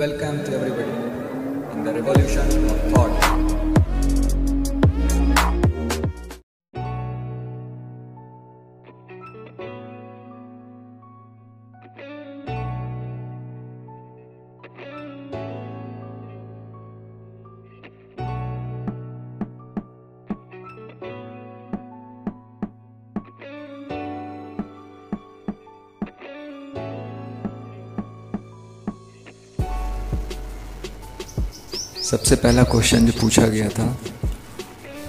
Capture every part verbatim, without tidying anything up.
Welcome to everybody in the Revolution of Thought. सबसे पहला question जो पूछा गया था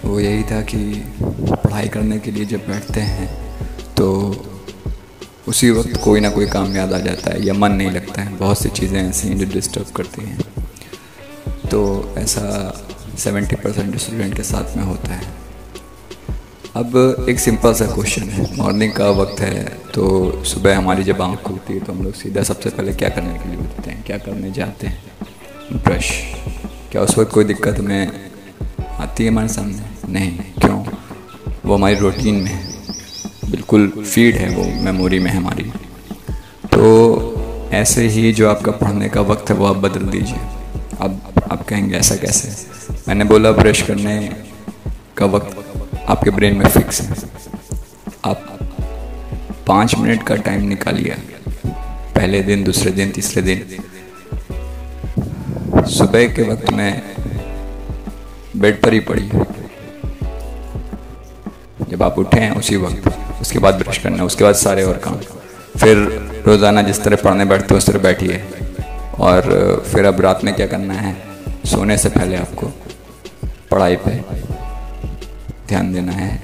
वो यही था कि पढ़ाई करने के लिए जब बैठते हैं तो उसी वक्त कोई ना कोई काम याद आ जाता है या मन नहीं लगता है। बहुत सी चीज़ें ऐसी हैं जो डिस्टर्ब करती हैं, तो ऐसा सत्तर परसेंट स्टूडेंट के साथ में होता है। अब एक सिंपल सा क्वेश्चन है, मॉर्निंग का वक्त है तो सुबह हमारी जब आँख खुलती है तो हम लोग सीधा सबसे पहले क्या करने के लिए उठते हैं, क्या करने जाते हैं? ब्रश। क्या उस वक्त कोई दिक्कत हमें आती है हमारे सामने? नहीं। क्यों? वो हमारी रूटीन में है, बिल्कुल फीड है, वो मेमोरी में है हमारी। तो ऐसे ही जो आपका पढ़ने का वक्त है वो आप बदल दीजिए। अब आप कहेंगे ऐसा कैसे? मैंने बोला ब्रश करने का वक्त आपके ब्रेन में फिक्स है। आप पाँच मिनट का टाइम निकालिए, पहले दिन, दूसरे दिन, तीसरे दिन। सुबह के वक्त में बेड पर ही पड़ी है, जब आप उठें उसी वक्त, उसके बाद ब्रश करना, उसके बाद सारे और काम। फिर रोज़ाना जिस तरह पढ़ने बैठते हो उस तरह बैठिए। और फिर अब रात में क्या करना है? सोने से पहले आपको पढ़ाई पे ध्यान देना है,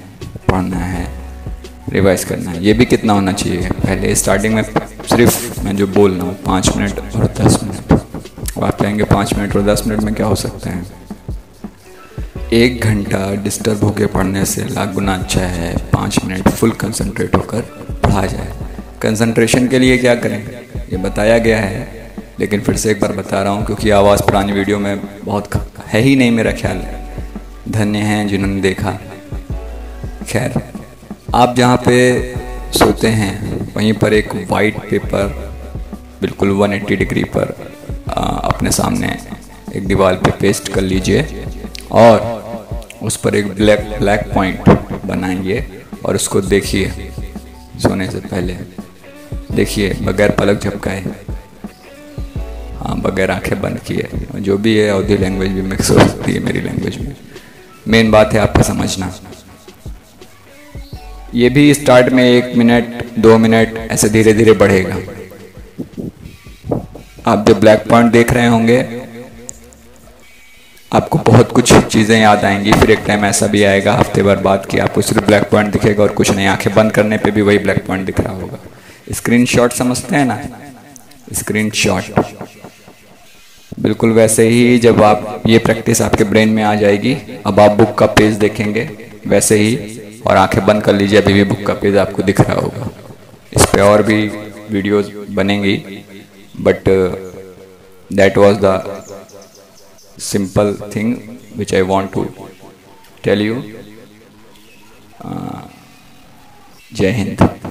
पढ़ना है, रिवाइज़ करना है। ये भी कितना होना चाहिए? पहले स्टार्टिंग में सिर्फ मैं जो बोल रहा हूँ पाँच मिनट और दस मिनट। आप कहेंगे पाँच मिनट और दस मिनट में क्या हो सकता है? एक घंटा डिस्टर्ब होकर पढ़ने से लाख गुना अच्छा है पाँच मिनट फुल कंसंट्रेट होकर पढ़ा जाए। कंसंट्रेशन के लिए क्या करें ये बताया गया है, लेकिन फिर से एक बार बता रहा हूँ क्योंकि आवाज़ पुरानी वीडियो में बहुत है ही नहीं मेरा ख्याल है। धन्य हैं जिन्होंने देखा। खैर, आप जहाँ पे सोते हैं वहीं पर एक वाइट पेपर बिल्कुल वन एट्टी डिग्री पर आ, अपने सामने एक दीवार पे पेस्ट कर लीजिए और उस पर एक ब्लैक ब्लैक पॉइंट बनाइए और उसको देखिए। सोने से पहले देखिए, बगैर पलक झपकाए, हाँ, बगैर आंखें बंद किए। जो भी है अवधी लैंग्वेज भी मिक्स हो सकती है मेरी लैंग्वेज में। मेन बात है आपको समझना। ये भी स्टार्ट में एक मिनट दो मिनट ऐसे धीरे धीरे बढ़ेगा। आप जो ब्लैक पॉइंट देख रहे होंगे आपको बहुत कुछ चीज़ें याद आएंगी। फिर एक टाइम ऐसा भी आएगा हफ्ते भर बाद कि आपको सिर्फ ब्लैक पॉइंट दिखेगा और कुछ नहीं। आंखें बंद करने पे भी वही ब्लैक पॉइंट दिख रहा होगा। स्क्रीनशॉट समझते हैं ना, स्क्रीनशॉट। बिल्कुल वैसे ही जब आप ये प्रैक्टिस आपके ब्रेन में आ जाएगी, अब आप बुक का पेज देखेंगे वैसे ही और आँखें बंद कर लीजिए, अभी भी बुक का पेज आपको दिख रहा होगा। इस पर और भी वीडियोज़ बनेंगी, but uh, that was the simple thing which I want to tell you. uh, Jai Hind.